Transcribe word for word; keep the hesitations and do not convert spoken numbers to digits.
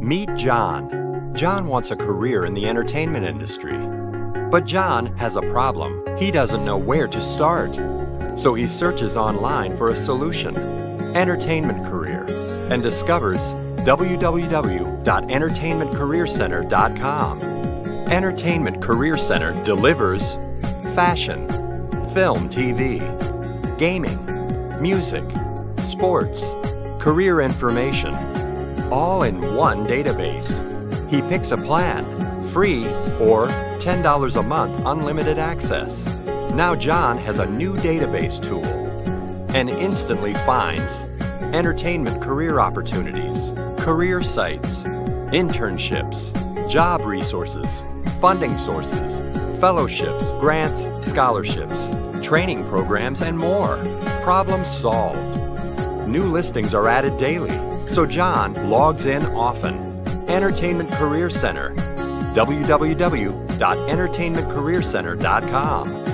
Meet John. John wants a career in the entertainment industry. But John has a problem. He doesn't know where to start. So he searches online for a solution, entertainment career, and discovers w w w dot entertainment career center dot com. Entertainment Career Center delivers fashion, film, T V, gaming, music, sports, career information, all in one database. He picks a plan, free or ten dollars a month, unlimited access. Now John has a new database tool and instantly finds entertainment career opportunities, career sites, internships, job resources, funding sources, fellowships, grants, scholarships, training programs, and more. Problem solved. New listings are added daily, so John logs in often. Entertainment Career Center, w w w dot entertainment career center dot com.